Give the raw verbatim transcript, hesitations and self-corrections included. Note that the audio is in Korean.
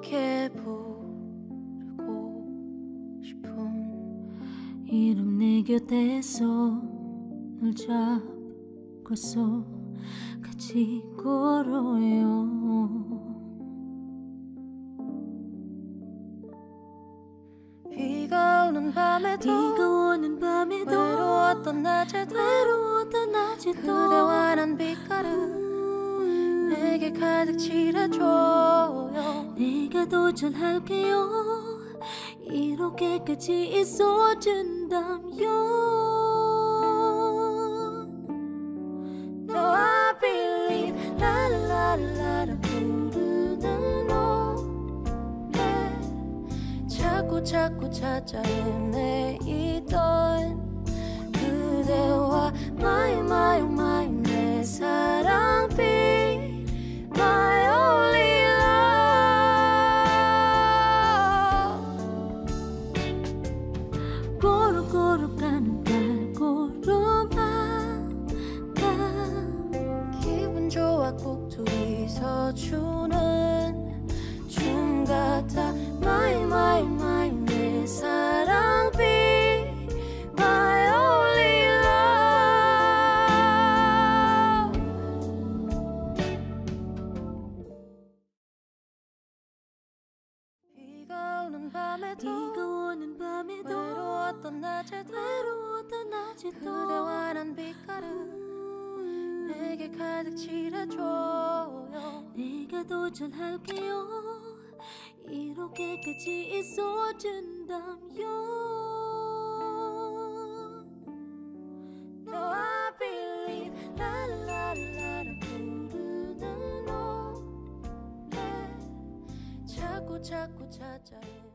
그렇게 부르고 싶은 이름 내 곁에서 널 잡고서 같이 걸어요. 비가 오는 밤에도, 비가 오는 밤에도 외로웠던 낮에도, 외로웠던 낮에도 그대와 난 빛깔을 내게 가득 칠해줘요. 내가 도전할게요. 이렇게까지 있어준다면. No, I believe 라라라라 부르는 노래 자꾸 자꾸 찾아 헤매이던 그대와 My my my 내 사랑 be my only love. 고루고루 가는 발걸음마다 기분 좋아 꼭 둘이서 주는 춤 같아. My my my 내 사랑 be my only love. 비가 오는 밤에도, 비가 오는 밤에도 외로웠던 낮에도, 외로웠던 낮에도 그대와 난 빛깔을 내게 가득 칠해줘요. 내가 도전할게요. 이렇게까지 있어준다면. No, I believe 라라라라 부르는 노래 자꾸 자꾸 찾아요.